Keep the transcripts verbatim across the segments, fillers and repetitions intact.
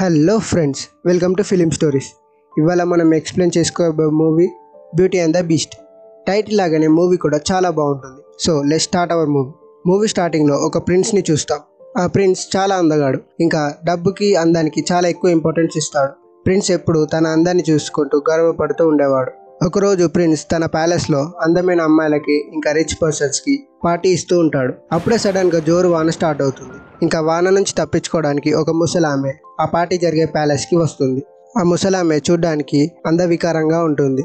Hello friends, welcome to film stories. ఇవాళ మనం explain చేసుకోబోయే movie beauty and the beast. Title లాగానే movie కూడా చాలా బాగుంటుంది. So let's start our movie. Movie స్టార్టింగ్లో ఒక ప్రిన్స్ని చూస్తాం. ఆ ప్రిన్స్ చాలా అందగాడు, ఇంకా డబ్బుకి అందానికి చాలా ఎక్కువ ఇంపార్టెన్స్ ఇస్తాడు. ప్రిన్స్ ఎప్పుడు తన అందాన్ని చూసుకుంటూ గర్వపడుతూ ఉండేవాడు. ఒకరోజు ప్రిన్స్ తన ప్యాలెస్లో అందమైన అమ్మాయిలకి ఇంకా రిచ్ పర్సన్స్కి పార్టీ ఇస్తూ ఉంటాడు. అప్పుడే సడన్గా జోరు వాన స్టార్ట్ అవుతుంది. ఇంకా వాన నుంచి తప్పించుకోవడానికి ఒక ముసలామె ఆ పార్టీ జరిగే ప్యాలెస్కి వస్తుంది. ఆ ముసలామె చూడ్డానికి అందవికారంగా ఉంటుంది.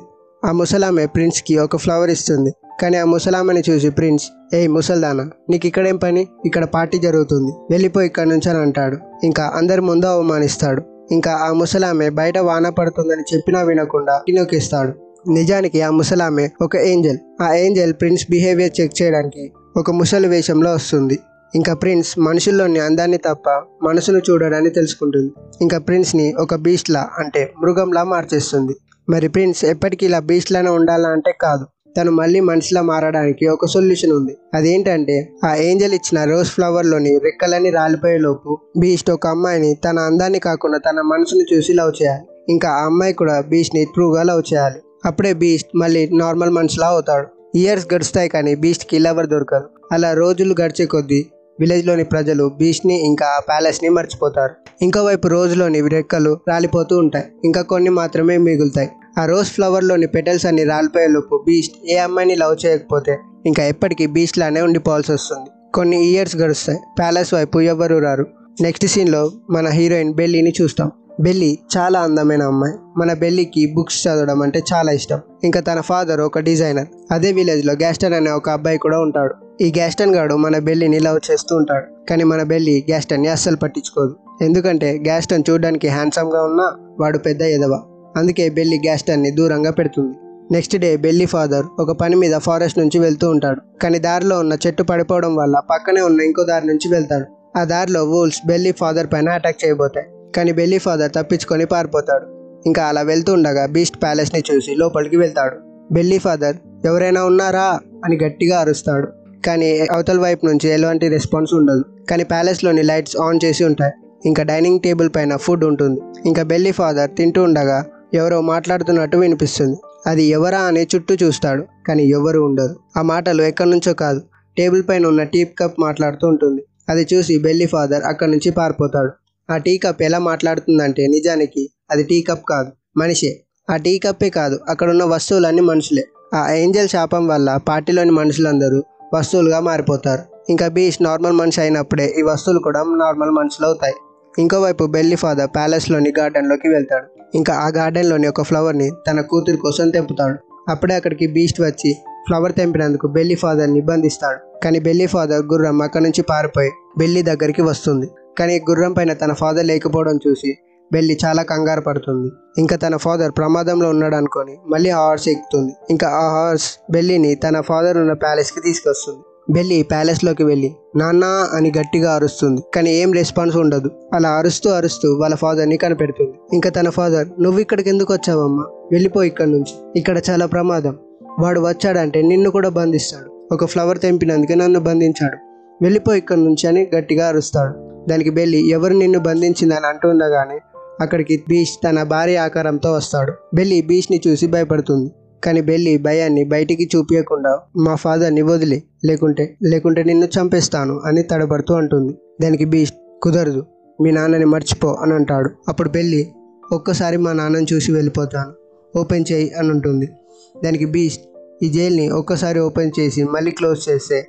ఆ ముసలామె ప్రిన్స్కి ఒక ఫ్లవర్ ఇస్తుంది. కానీ ఆ ముసలామెని చూసి ప్రిన్స్, ఏ ముసల్దానా, నీకు ఇక్కడేం పని? ఇక్కడ పార్టీ జరుగుతుంది, వెళ్ళిపోయి ఇక్కడ నుంచి అని అంటాడు. ఇంకా అందరి ముందు అవమానిస్తాడు. ఇంకా ఆ ముసలామె బయట వాన పడుతుందని చెప్పినా వినకుండా నొక్కిస్తాడు. నిజానికి ఆ ముసలామె ఒక ఏంజెల్. ఆ ఏంజెల్ ప్రిన్స్ బిహేవియర్ చెక్ చేయడానికి ఒక ముసలి వేషంలో వస్తుంది. ఇంకా ప్రిన్స్ మనుషుల్లోని అందాన్ని తప్ప మనసును చూడడాన్ని తెలుసుకుంటుంది. ఇంకా ప్రిన్స్ని ఒక బీస్ట్లా, అంటే మృగంలా మార్చేస్తుంది. మరి ప్రిన్స్ ఎప్పటికీ ఇలా బీస్ట్లానే ఉండాలా అంటే కాదు. తను మళ్ళీ మనిషిలా మారడానికి ఒక సొల్యూషన్ ఉంది. అదేంటంటే, ఆ ఏంజెల్ ఇచ్చిన రోజ్ ఫ్లవర్లోని రెక్కలన్నీ రాలిపోయేలోపు బీస్ట్ ఒక అమ్మాయిని తన అందాన్ని కాకుండా తన మనసును చూసి లవ్ చేయాలి. ఇంకా ఆ అమ్మాయి కూడా బీస్ట్ని ట్రూగా లవ్ చేయాలి. అప్పుడే బీస్ట్ మళ్ళీ నార్మల్ మనిషిలా అవుతాడు. ఇయర్స్ గడుస్తాయి, కానీ బీస్ట్కి లవర్ దొరకదు. అలా రోజులు గడిచే కొద్దీ విలేజ్లోని ప్రజలు బీచ్ని ఇంకా ఆ ప్యాలెస్ని మర్చిపోతారు. ఇంకోవైపు రోజులోని రెక్కలు రాలిపోతూ ఉంటాయి, ఇంకా కొన్ని మాత్రమే మిగులుతాయి. ఆ రోజ్ ఫ్లవర్లోని పెటల్స్ అన్ని రాలిపోయేలోపు బీచ్ ఏ అమ్మాయిని లవ్ చేయకపోతే ఇంకా ఎప్పటికీ బీచ్లానే ఉండిపోవాల్సి వస్తుంది. కొన్ని ఇయర్స్ గడుస్తాయి. ప్యాలెస్ వైపు ఎవరు రారు. నెక్స్ట్ సీన్లో మన హీరోయిన్ బెల్లీని చూస్తాం. బెల్లీ చాలా అందమైన అమ్మాయి. మన బెల్లీకి బుక్స్ చదవడం అంటే చాలా ఇష్టం. ఇంకా తన ఫాదర్ ఒక డిజైనర్. అదే విలేజ్లో గ్యాస్టన్ అనే ఒక అబ్బాయి కూడా ఉంటాడు. ఈ గ్యాస్టన్ గాడు మన బెల్లీని లవ్ చేస్తూ ఉంటాడు. కానీ మన బెల్లీ గ్యాస్టన్ని అస్సలు పట్టించుకోదు. ఎందుకంటే గ్యాస్టన్ చూడడానికి హ్యాండ్సమ్గా ఉన్నా వాడు పెద్ద ఎదవ. అందుకే బెల్లీ గ్యాస్టన్ని దూరంగా పెడుతుంది. నెక్స్ట్ డే బెల్లీ ఫాదర్ ఒక పని మీద ఫారెస్ట్ నుంచి వెళ్తూ ఉంటాడు. కానీ దారిలో ఉన్న చెట్టు పడిపోవడం వల్ల పక్కనే ఉన్న ఇంకో దారి నుంచి వెళ్తాడు. ఆ దారిలో వూల్స్ బెల్లీ ఫాదర్ పైన అటాక్ చేయబోతాయి. కానీ బెల్లీ ఫాదర్ తప్పించుకొని పారిపోతాడు. ఇంకా అలా వెళ్తూ ఉండగా బీస్ట్ ప్యాలెస్ని చూసి లోపలికి వెళ్తాడు. బెల్లీ ఫాదర్ ఎవరైనా ఉన్నారా అని గట్టిగా అరుస్తాడు. కానీ అవతల వైపు నుంచి ఎలాంటి రెస్పాన్స్ ఉండదు. కానీ ప్యాలెస్లోని లైట్స్ ఆన్ చేసి ఉంటాయి. ఇంకా డైనింగ్ టేబుల్ పైన ఫుడ్ ఉంటుంది. ఇంకా బెల్లీ ఫాదర్ తింటూ ఉండగా ఎవరో మాట్లాడుతున్నట్టు వినిపిస్తుంది. అది ఎవరా అని చుట్టూ చూస్తాడు. కానీ ఎవరు ఉండరు. ఆ మాటలు ఎక్కడి నుంచో కాదు, టేబుల్ పైన ఉన్న టీ కప్ మాట్లాడుతూ ఉంటుంది. అది చూసి బెల్లీ ఫాదర్ అక్కడి నుంచి పారిపోతాడు. ఆ టీ కప్ ఎలా మాట్లాడుతుందంటే, నిజానికి అది టీ కప్ కాదు, మనిషే. ఆ టీ కప్పే కాదు, అక్కడున్న వస్తువులన్నీ మనుషులే. ఆ ఏంజెల్ శాపం వల్ల పార్టీలోని మనుషులందరూ వస్తువులుగా మారిపోతారు. ఇంకా బీచ్ నార్మల్ మనిషి అయినప్పుడే ఈ వస్తువులు కూడా నార్మల్ మనుషులు అవుతాయి. ఇంకోవైపు బెల్లీ ఫాదర్ ప్యాలెస్లోని గార్డెన్లోకి వెళ్తాడు. ఇంకా ఆ గార్డెన్లోని ఒక ఫ్లవర్ని తన కూతురు కోసం తెంపుతాడు. అప్పుడే అక్కడికి బీస్ట్ వచ్చి ఫ్లవర్ తెంపినందుకు బెల్లీ ఫాదర్ని ఇబ్బందిస్తాడు. కానీ బెల్లీ ఫాదర్ గుర్రం అక్కడి నుంచి పారిపోయి బెల్లీ దగ్గరికి వస్తుంది. కానీ గుర్రం పైన తన ఫాదర్ లేకపోవడం చూసి బెల్లీ చాలా కంగారు పడుతుంది. ఇంకా తన ఫాదర్ ప్రమాదంలో ఉన్నాడు అనుకొని మళ్ళీ ఆ హార్స్ ఎక్కుతుంది. ఇంకా ఆ హార్స్ బెల్లీని తన ఫాదర్ ఉన్న ప్యాలెస్కి తీసుకొస్తుంది. బెల్లీ ప్యాలెస్లోకి వెళ్ళి నాన్న అని గట్టిగా అరుస్తుంది. కానీ ఏం రెస్పాన్స్ ఉండదు. అలా అరుస్తూ అరుస్తూ వాళ్ళ ఫాదర్ని కనిపెడుతుంది. ఇంకా తన ఫాదర్, నువ్వు ఇక్కడికి ఎందుకు వచ్చావమ్మా, వెళ్ళిపోయి ఇక్కడి నుంచి, ఇక్కడ చాలా ప్రమాదం, వాడు వచ్చాడంటే నిన్ను కూడా బంధిస్తాడు, ఒక ఫ్లవర్ తెంపినందుకే నన్ను బంధించాడు, వెళ్ళిపోయి ఇక్కడి నుంచి అని గట్టిగా అరుస్తాడు. దానికి బెల్లీ ఎవరు నిన్ను బంధించిందని అంటుండగానే అక్కడికి బీచ్ తన భారీ ఆకారంతో వస్తాడు. బెల్లీ బీచ్ని చూసి భయపడుతుంది. కానీ బెల్లీ భయాన్ని బయటికి చూపించకుండా మా ఫాదర్ని వదిలే, లేకుంటే లేకుంటే నిన్ను చంపేస్తాను అని తడబడుతూ అంటుంది. దానికి బీచ్ కుదరదు, మీ నాన్నని మర్చిపో అని అంటాడు. అప్పుడు బెల్లీ, ఒక్కసారి మా నాన్నని చూసి వెళ్ళిపోతాను, ఓపెన్ చేయి అని ఉంటుంది. దానికి బీచ్, ఈ జైల్ని ఒక్కసారి ఓపెన్ చేసి మళ్ళీ క్లోజ్ చేస్తే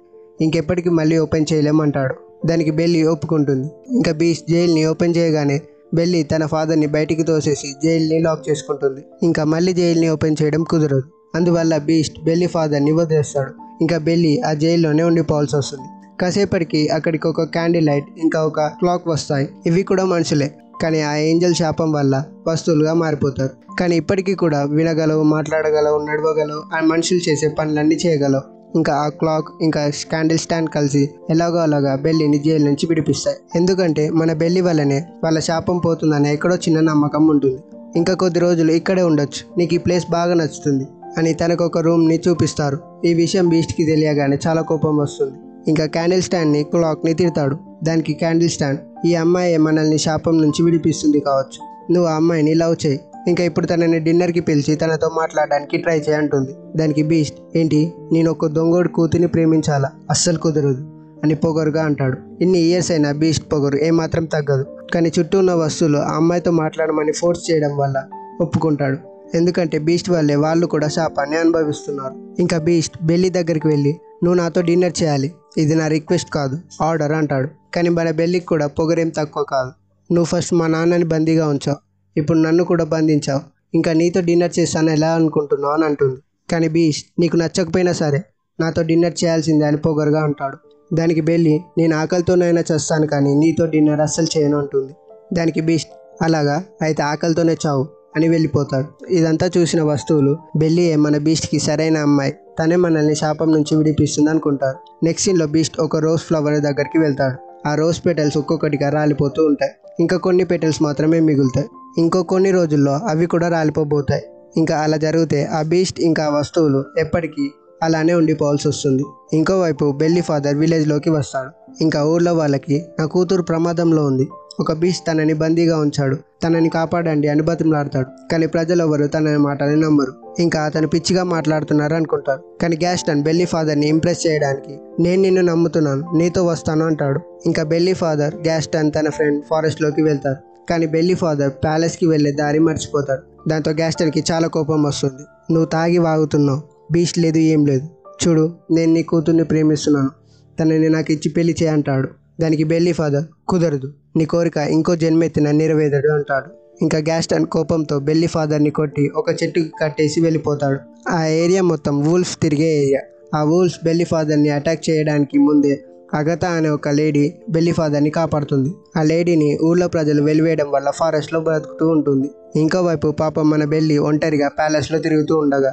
ఇంకెప్పటికీ మళ్ళీ ఓపెన్ చేయలేమంటాడు. దానికి బెల్లీ ఒప్పుకుంటుంది. ఇంకా బీచ్ జైల్ని ఓపెన్ చేయగానే బెల్లీ తన ఫాదర్ని బయటికి తోసేసి జైల్ని లాక్ చేసుకుంటుంది. ఇంకా మళ్ళీ జైల్ని ఓపెన్ చేయడం కుదరదు. అందువల్ల బీస్ట్ బెల్లీ ఫాదర్ని వదిలేస్తాడు. ఇంకా బెల్లీ ఆ జైల్లోనే ఉండిపోవాల్సి వస్తుంది. కాసేపటికి అక్కడికి ఒక క్యాండిల్ లైట్ ఇంకా ఒక క్లాక్ వస్తాయి. ఇవి కూడా మనుషులే, కానీ ఆ ఏంజెల్ శాపం వల్ల వస్తువులుగా మారిపోతారు. కానీ ఇప్పటికీ కూడా వినగలవు, మాట్లాడగలవు, నడవగలవు, ఆ మనుషులు చేసే పనులన్నీ చేయగలవు. ఇంకా ఆ క్లాక్ ఇంకా క్యాండిల్ స్టాండ్ కలిసి ఎలాగో అలాగా బెల్లీని జైలు నుంచి విడిపిస్తాయి. ఎందుకంటే మన బెల్లీ వల్లనే వాళ్ళ శాపం పోతుందనే ఎక్కడో చిన్న నమ్మకం ఉంటుంది. ఇంకా కొద్ది రోజులు ఇక్కడే ఉండొచ్చు, నీకు ఈ ప్లేస్ బాగా నచ్చుతుంది అని తనకు ఒక రూమ్ని చూపిస్తారు. ఈ విషయం బీస్ట్కి తెలియగానే చాలా కోపం వస్తుంది. ఇంకా క్యాండిల్ స్టాండ్ని క్లాక్ని తిడతాడు. దానికి క్యాండీ స్టాండ్ ఈ అమ్మాయి మనల్ని శాపం నుంచి విడిపిస్తుంది కావచ్చు. నువ్వు ఆ అమ్మాయిని లవ్ చేయి, ఇంకా ఇప్పుడు తనని డిన్నర్కి పిలిచి తనతో మాట్లాడడానికి ట్రై చేయి అంటుంది. దానికి బీస్ట్ ఏంటి, నేను ఒక దొంగోడు కూతుని ప్రేమించాలా, అస్సలు కుదరదు అని పొగరుగా అంటాడు. ఇన్ని ఇయర్స్ అయినా బీస్ట్ పొగరు ఏమాత్రం తగ్గదు. కానీ చుట్టూ ఉన్న వస్తువులు ఆ అమ్మాయితో మాట్లాడమని ఫోర్స్ చేయడం వల్ల ఒప్పుకుంటాడు. ఎందుకంటే బీస్ట్ వల్లే వాళ్ళు కూడా శాపాన్ని అనుభవిస్తున్నారు. ఇంకా బీస్ట్ బెల్లి దగ్గరికి వెళ్ళి నువ్వు నాతో డిన్నర్ చేయాలి, ఇది నా రిక్వెస్ట్ కాదు ఆర్డర్ అంటాడు. కానీ మన బెల్లికి కూడా పొగరేం తక్కువ కాదు. నువ్వు ఫస్ట్ మా నాన్నని బందీగా ఉంచావు, ఇప్పుడు నన్ను కూడా బంధించావు, ఇంకా నీతో డిన్నర్ చేస్తాను ఎలా అనుకుంటున్నావు అని అంటుంది. కానీ బీస్ట్ నీకు నచ్చకపోయినా సరే నాతో డిన్నర్ చేయాల్సిందే అని పొగరుగా అంటాడు. దానికి బెల్లి నేను ఆకలితోనైనా చేస్తాను కానీ నీతో డిన్నర్ అస్సలు చేయను అంటుంది. దానికి బీస్ట్ అలాగా అయితే ఆకలితోనే చావు అని వెళ్ళిపోతాడు. ఇదంతా చూసిన వస్తువులు బెల్లి మన బీస్ట్కి సరైన అమ్మాయి, తనే మనల్ని శాపం నుంచి విడిపిస్తుంది అనుకుంటారు. నెక్స్ట్ సీన్లో బీస్ట్ ఒక రోజ్ ఫ్లవర్ దగ్గరికి వెళ్తాడు. ఆ రోజ్ పెటల్స్ ఒక్కొక్కటిగా రాలిపోతూ ఉంటాయి. ఇంకా కొన్ని పెటల్స్ మాత్రమే మిగులుతాయి. ఇంకో కొన్ని రోజుల్లో అవి కూడా రాలిపోబోతాయి. ఇంకా అలా జరిగితే ఆ బీస్ట్ ఇంకా వస్తువులు ఎప్పటికీ అలానే ఉండిపోవాల్సి వస్తుంది. ఇంకోవైపు బెల్లి ఫాదర్ విలేజ్లోకి వస్తాడు. ఇంకా ఊర్లో వాళ్ళకి నా కూతురు ప్రమాదంలో ఉంది, ఒక బీస్ట్ తనని బందీగా ఉంచాడు, తనని కాపాడండి అని బతిమలాడతాడు. కానీ ప్రజలెవరు తన మాటని నమ్మరు, ఇంకా అతను పిచ్చిగా మాట్లాడుతున్నారు అనుకుంటారు. కానీ గ్యాస్టన్ బెల్లి ఫాదర్ని ఇంప్రెస్ చేయడానికి నేను నిన్ను నమ్ముతున్నాను, నీతో వస్తాను అంటాడు. ఇంకా బెల్లి ఫాదర్ గ్యాస్టన్ తన ఫ్రెండ్ ఫారెస్ట్లోకి వెళ్తారు. కానీ బెల్లి ఫాదర్ ప్యాలెస్కి వెళ్ళే దారి మర్చిపోతాడు. దాంతో గ్యాస్టన్కి చాలా కోపం వస్తుంది. నువ్వు తాగి వాగుతున్నావు, బీస్ట్ లేదు ఏం లేదు, చూడు నేను నీ కూతుర్ని ప్రేమిస్తున్నాను, తనని నాకు ఇచ్చి పెళ్లి చేయంటాడు. దానికి బెల్లి ఫాదర్ కుదరదు, నీ కోరిక ఇంకో జన్మెత్తిన నెరవేరదు అంటాడు. ఇంకా గ్యాస్టన్ కోపంతో బెల్లి ఫాదర్ని కొట్టి ఒక చెట్టుకి కట్టేసి వెళ్ళిపోతాడు. ఆ ఏరియా మొత్తం వూల్ఫ్స్ తిరిగే ఏరియా. ఆ వూల్ఫ్స్ బెల్లి ఫాదర్ని అటాక్ చేయడానికి ముందే అగతా అనే ఒక లేడీ బెల్లి ఫాదర్ని కాపాడుతుంది. ఆ లేడీని ఊళ్ళో ప్రజలు వెలివేయడం వల్ల ఫారెస్ట్లో బ్రతుకుతూ ఉంటుంది. ఇంకోవైపు పాపం మన బెల్లి ఒంటరిగా ప్యాలెస్లో తిరుగుతూ ఉండగా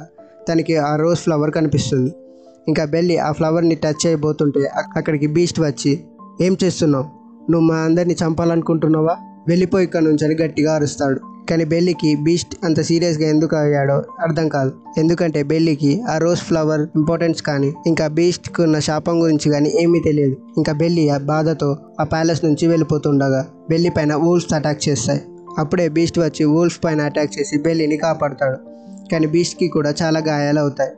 తనకి ఆ రోజ్ ఫ్లవర్ కనిపిస్తుంది. ఇంకా బెల్లి ఆ ఫ్లవర్ని టచ్ చేయబోతుంటే అక్కడికి బీస్ట్ వచ్చి ఏం చేస్తున్నావు, నువ్వు మా అందరినీ చంపాలనుకుంటున్నావా, వెళ్ళిపోయి ఇక్కడ నుంచి అని గట్టిగా అరుస్తాడు. కానీ బెల్లికి బీస్ట్ అంత సీరియస్గా ఎందుకు అయ్యాడో అర్థం కాదు. ఎందుకంటే బెల్లికి ఆ రోజ్ ఫ్లవర్ ఇంపార్టెన్స్ కానీ ఇంకా బీస్ట్కి ఉన్న శాపం గురించి కానీ ఏమీ తెలియదు. ఇంకా బెల్లి ఆ బాధతో ఆ ప్యాలెస్ నుంచి వెళ్ళిపోతుండగా బెల్లి పైన వూల్ఫ్స్ అటాక్ చేస్తాయి. అప్పుడే బీస్ట్ వచ్చి వూల్ఫ్ పైన అటాక్ చేసి బెల్లిని కాపాడుతాడు. కానీ బీస్ట్కి కూడా చాలా గాయాలు అవుతాయి.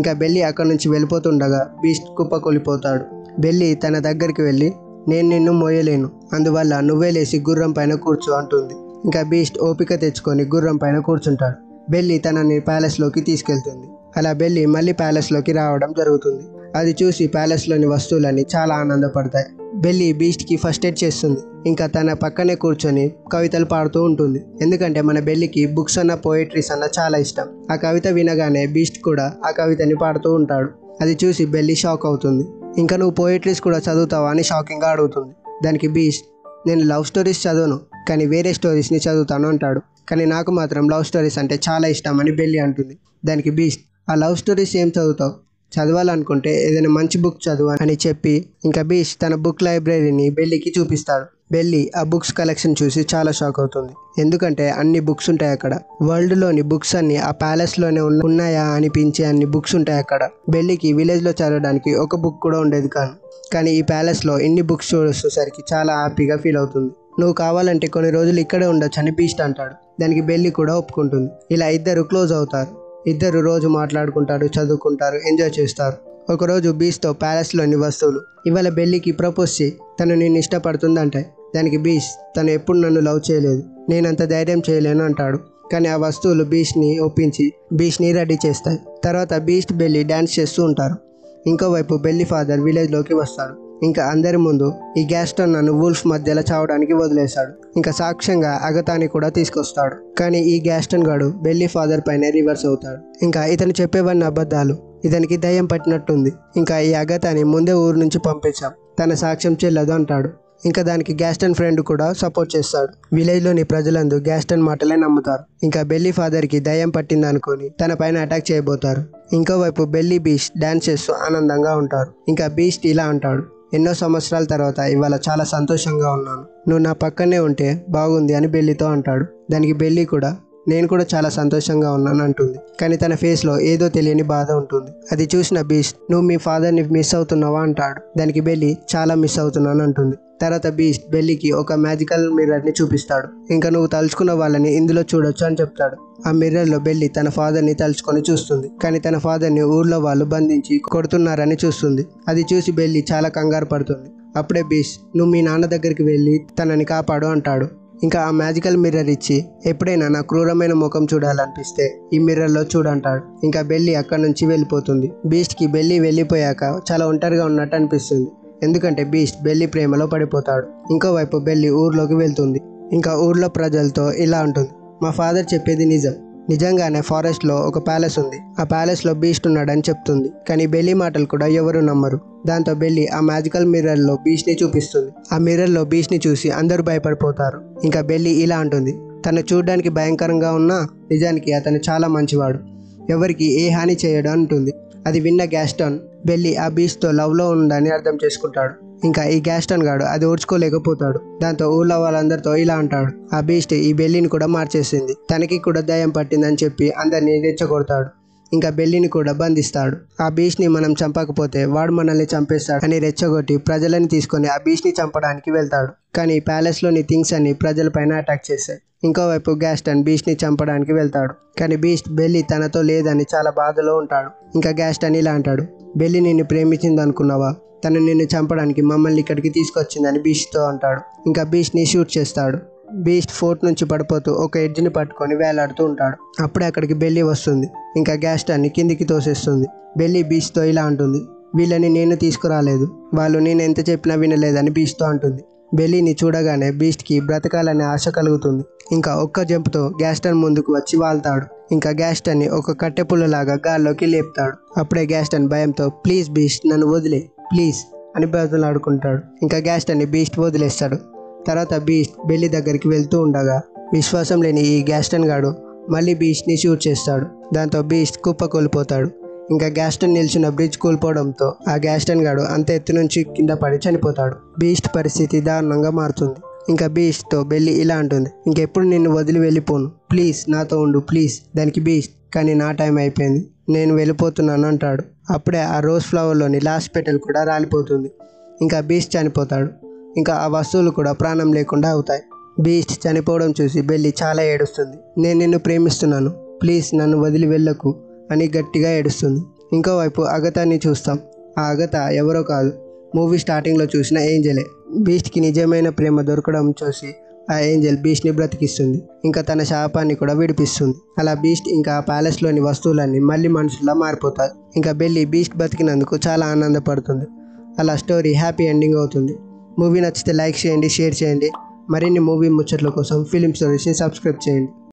ఇంకా బెల్లి అక్కడి నుంచి వెళ్ళిపోతుండగా బీస్ట్ కుప్పకొలిపోతాడు. బెల్లి తన దగ్గరికి వెళ్ళి నేను నిన్ను మోయలేను, అందువల్ల నువ్వే లేచి గుర్రం పైన కూర్చో అంటుంది. ఇంకా బీస్ట్ ఓపిక తెచ్చుకొని గుర్రం పైన కూర్చుంటాడు. బెల్లి తనని ప్యాలెస్లోకి తీసుకెళ్తుంది. అలా బెల్లి మళ్ళీ ప్యాలెస్లోకి రావడం జరుగుతుంది. అది చూసి ప్యాలెస్లోని వస్తువులన్నీ చాలా ఆనందపడతాయి. బెల్లి బీస్ట్కి ఫస్ట్ ఎయిడ్ చేస్తుంది. ఇంకా తన పక్కనే కూర్చొని కవితలు పాడుతూ ఉంటుంది. ఎందుకంటే మన బెల్లికి బుక్స్ అన్న పోయిట్రీస్ అన్న చాలా ఇష్టం. ఆ కవిత వినగానే బీస్ట్ కూడా ఆ కవితని పాడుతూ ఉంటాడు. అది చూసి బెల్లి షాక్ అవుతుంది. ఇంకా నువ్వు పోయిట్రీస్ కూడా చదువుతావా అని షాకింగ్గా అడుగుతుంది. దానికి బీస్ట్ నేను లవ్ స్టోరీస్ చదవను, కానీ వేరే స్టోరీస్ని చదువుతాను అంటాడు. కానీ నాకు మాత్రం లవ్ స్టోరీస్ అంటే చాలా ఇష్టం అని బెల్లి అంటుంది. దానికి బీస్ట్ ఆ లవ్ స్టోరీస్ ఏం చదువుతావు, చదవాలనుకుంటే ఏదైనా మంచి బుక్ చదువు అని చెప్పి ఇంకా బీస్ట్ తన బుక్ లైబ్రరీని బెల్లికి చూపిస్తాడు. బెల్లి ఆ బుక్స్ కలెక్షన్ చూసి చాలా షాక్ అవుతుంది. ఎందుకంటే అన్ని బుక్స్ ఉంటాయి అక్కడ. వరల్డ్లోని బుక్స్ అన్ని ఆ ప్యాలెస్లోనే ఉన్నాయా అనిపించే అన్ని బుక్స్ ఉంటాయి అక్కడ. బెల్లికి విలేజ్లో చదవడానికి ఒక బుక్ కూడా ఉండేది కాదు. కానీ ఈ ప్యాలెస్లో ఇన్ని బుక్స్ చూసేసరికి చాలా హ్యాపీగా ఫీల్ అవుతుంది. నువ్వు కావాలంటే కొన్ని రోజులు ఇక్కడే ఉండొచ్చు అని బీస్ట్ అంటాడు. దానికి బెల్లి కూడా ఒప్పుకుంటుంది. ఇలా ఇద్దరు క్లోజ్ అవుతారు. ఇద్దరు రోజు మాట్లాడుకుంటారు, చదువుకుంటారు, ఎంజాయ్ చేస్తారు. ఒకరోజు బీస్ట్తో ప్యాలెస్లోని వస్తువులు ఇవాళ బెల్లికి ప్రపోజ్ చేయి, తను నేను ఇష్టపడుతుందంటాయి. దానికి బీస్ట్ తను ఎప్పుడు నన్ను లవ్ చేయలేదు, నేనంత ధైర్యం చేయలేను అంటాడు. కానీ ఆ వస్తువులు బీస్ట్ని ఒప్పించి బీస్ట్ని రెడీ చేస్తాయి. తర్వాత బీస్ట్ బెల్లి డ్యాన్స్ చేస్తూ ఉంటారు. ఇంకోవైపు బెల్లి ఫాదర్ విలేజ్లోకి వస్తాడు. ఇంకా అందరి ముందు ఈ గ్యాస్టన్ నన్ను వూల్ఫ్ మధ్యలో చావడానికి వదిలేశాడు, ఇంకా సాక్ష్యంగా అగతాని కూడా తీసుకొస్తాడు. కానీ ఈ గ్యాస్టన్ గాడు బెల్లి ఫాదర్ పైన రివర్స్ అవుతాడు. ఇంకా ఇతను చెప్పేవన్నీ అబద్ధాలు, ఇతనికి దయ్యం పట్టినట్టుంది, ఇంకా ఈ అగతాని ముందే ఊరు నుంచి పంపించాం, తన సాక్ష్యం చెల్లదు అంటాడు. ఇంకా దానికి గ్యాస్టన్ ఫ్రెండ్ కూడా సపోర్ట్ చేస్తాడు. విలేజ్లోని ప్రజలందరూ గ్యాస్టన్ మాటలే నమ్ముతారు. ఇంకా బెల్లి ఫాదర్కి దయ్యం పట్టిందనుకొని తన పైన అటాక్ చేయబోతారు. ఇంకోవైపు బెల్లి బీస్ట్ డాన్స్ చేస్తూ ఆనందంగా ఉంటారు. ఇంకా బీస్ట్ ఇలా అంటాడు, ఎన్నో సంవత్సరాల తర్వాత ఇవాళ చాలా సంతోషంగా ఉన్నాను, నువ్వు నా పక్కనే ఉంటే బాగుంది అని బెల్లితో అంటాడు. దానికి బెల్లి కూడా నేను కూడా చాలా సంతోషంగా ఉన్నాను అంటుంది. కానీ తన ఫేస్ లో ఏదో తెలియని బాధ ఉంటుంది. అది చూసిన బీస్ట్ నువ్వు మీ ఫాదర్ ని మిస్ అవుతున్నావా అంటాడు. దానికి బెల్లీ చాలా మిస్ అవుతున్నాను అంటుంది. తర్వాత బీస్ట్ బెల్లీకి ఒక మ్యాజికల్ మిర్రర్ ని చూపిస్తాడు. ఇంకా నువ్వు తలుచుకున్న వాళ్ళని ఇందులో చూడొచ్చు అని చెప్తాడు. ఆ మిర్రర్ లో బెల్లీ తన ఫాదర్ ని తలుచుకొని చూస్తుంది. కానీ తన ఫాదర్ ని ఊర్లో వాళ్ళు బంధించి కొడుతున్నారని చూస్తుంది. అది చూసి బెల్లీ చాలా కంగారు పడుతుంది. అప్పుడే బీస్ట్ నువ్వు మీ నాన్న దగ్గరికి వెళ్ళి తనని కాపాడు అంటాడు. ఇంకా ఆ మ్యాజికల్ మిర్రర్ ఇచ్చి ఎప్పుడైనా నా క్రూరమైన ముఖం చూడాలనిపిస్తే ఈ మిర్రర్లో చూడంటాడు. ఇంకా బెల్లీ అక్కడి నుంచి వెళ్ళిపోతుంది. బీస్ట్కి బెల్లీ వెళ్ళిపోయాక చాలా ఒంటరిగా ఉన్నట్టు అనిపిస్తుంది. ఎందుకంటే బీస్ట్ బెల్లీ ప్రేమలో పడిపోతాడు. ఇంకోవైపు బెల్లీ ఊర్లోకి వెళ్తుంది. ఇంకా ఊర్లో ప్రజలతో ఇలా ఉంటుంది, మా ఫాదర్ చెప్పేది నిజం, నిజంగానే ఫారెస్ట్లో ఒక ప్యాలెస్ ఉంది, ఆ ప్యాలెస్లో బీస్ట్ ఉన్నాడని చెప్తుంది. కానీ బెల్లీ మాటలు కూడా ఎవరు నమ్మరు. దాంతో బెల్లీ ఆ మ్యాజికల్ మిర్రర్లో బీస్ట్ని చూపిస్తుంది. ఆ మిర్రర్లో బీస్ట్ని చూసి అందరూ భయపడిపోతారు. ఇంకా బెల్లీ ఇలా అంటుంది, తను చూడడానికి భయంకరంగా ఉన్నా నిజానికి అతను చాలా మంచివాడు, ఎవరికి ఏ హాని చేయడు అంటుంది. అది విన్న గ్యాస్టన్ బెల్లీ ఆ బీస్ట్తో లవ్లో ఉందని అర్థం చేసుకుంటాడు. ఇంకా ఈ గ్యాస్టన్ గాడు అది ఓర్చుకోలేకపోతాడు. దాంతో ఊళ్ళో వాళ్ళందరితో ఇలా అంటాడు, ఆ బీస్ట్ ఈ బెల్లిని కూడా మార్చేసింది, తనకి కూడా దయ్యం పట్టిందని చెప్పి అందరినీ రెచ్చగొడతాడు. ఇంకా బెల్లిని కూడా బంధిస్తాడు. ఆ బీస్ట్ని మనం చంపకపోతే వాడు మనల్ని చంపేస్తాడు అని రెచ్చగొట్టి ప్రజలని తీసుకొని ఆ బీస్ట్ని చంపడానికి వెళ్తాడు. కానీ ప్యాలెస్లోని థింగ్స్ అన్ని ప్రజలపైన అటాక్ చేశాయి. ఇంకోవైపు గ్యాస్టన్ బీస్ట్ని చంపడానికి వెళ్తాడు. కానీ బీస్ట్ బెల్లి తనతో లేదని చాలా బాధలో ఉంటాడు. ఇంకా గ్యాస్టన్ ఇలా అంటాడు, బెల్లి నిన్ను ప్రేమించింది అనుకున్నావా, తను నిన్ను చంపడానికి మమ్మల్ని ఇక్కడికి తీసుకొచ్చిందని బీస్ట్తో అంటాడు. ఇంకా బీస్ట్ని షూట్ చేస్తాడు. బీస్ట్ ఫోర్ట్ నుంచి పడిపోతూ ఒక ఎడ్జ్ని పట్టుకొని వేలాడుతూ ఉంటాడు. అప్పుడే అక్కడికి బెల్లీ వస్తుంది. ఇంకా గ్యాస్టన్ని కిందికి తోసేస్తుంది. బెల్లీ బీస్ట్తో ఇలా అంటుంది, వీళ్ళని నేను తీసుకురాలేదు, వాళ్ళు నేను ఎంత చెప్పినా వినలేదని బీస్ట్తో అంటుంది. బెల్లీని చూడగానే బీస్ట్కి బ్రతకాలనే ఆశ కలుగుతుంది. ఇంకా ఒక్క జంప్తో గ్యాస్టన్ ముందుకు వచ్చి వాళ్తాడు. ఇంకా గ్యాస్టన్ని ఒక కట్టెపుల్లలాగా గాల్లోకి లేపుతాడు. అప్పుడే గ్యాస్టన్ భయంతో ప్లీజ్ బీస్ట్ నన్ను వదిలే ప్లీజ్ అని బతిలాడుకుంటాడు. ఇంకా గ్యాస్టన్ని బీస్ట్ వదిలేస్తాడు. తర్వాత బీస్ట్ బెల్లీ దగ్గరికి వెళ్తూ ఉండగా విశ్వాసం లేని ఈ గ్యాస్టన్ గాడు మళ్ళీ బీస్ట్ని షూట్ చేస్తాడు. దాంతో బీస్ట్ కుప్ప కూలిపోతాడు. ఇంకా గ్యాస్టన్ నిల్చున్న బ్రిడ్జ్ కూలిపోవడంతో ఆ గ్యాస్టన్ గాడు అంత ఎత్తు నుంచి కింద పడి చనిపోతాడు. బీస్ట్ పరిస్థితి దారుణంగా మారుతుంది. ఇంకా బీస్ట్తో బెల్లీ ఇలా అంటుంది, ఇంకెప్పుడు నిన్ను వదిలి వెళ్ళిపోను, ప్లీజ్ నాతో ఉండు ప్లీజ్. దానికి బీస్ట్ కానీ నా టైం అయిపోయింది, నేను వెళ్ళిపోతున్నాను అంటాడు. అప్పుడే ఆ రోజ్ ఫ్లవర్లోని లాస్ట్ పెటల్ కూడా రాలిపోతుంది. ఇంకా బీస్ట్ చనిపోతాడు. ఇంకా ఆ వస్తువులు కూడా ప్రాణం లేకుండా అవుతాయి. బీస్ట్ చనిపోవడం చూసి బెల్లీ చాలా ఏడుస్తుంది. నేను నిన్ను ప్రేమిస్తున్నాను, ప్లీజ్ నన్ను వదిలి వెళ్ళకు అని గట్టిగా ఏడుస్తుంది. ఇంకోవైపు అగతాన్ని చూస్తాం. ఆ అగత ఎవరో కాదు, మూవీ స్టార్టింగ్లో చూసిన ఏంజలే. బీస్ట్కి నిజమైన ప్రేమ దొరకడం చూసి ఆ ఏంజల్ బీస్ట్ని బ్రతికిస్తుంది. ఇంకా తన శాపాన్ని కూడా విడిపిస్తుంది. అలా బీస్ట్ ఇంకా ఆ ప్యాలెస్లోని వస్తువులన్నీ మళ్ళీ మనుషుల్లా మారిపోతాయి. ఇంకా బెల్లీ బీస్ట్ బ్రతికినందుకు చాలా ఆనందపడుతుంది. అలా స్టోరీ హ్యాపీ ఎండింగ్ అవుతుంది. మూవీ నచ్చితే లైక్ చేయండి, షేర్ చేయండి. మరిన్ని మూవీ ముచ్చట్ల కోసం ఫిలిం స్టోరీస్ని సబ్స్క్రైబ్ చేయండి.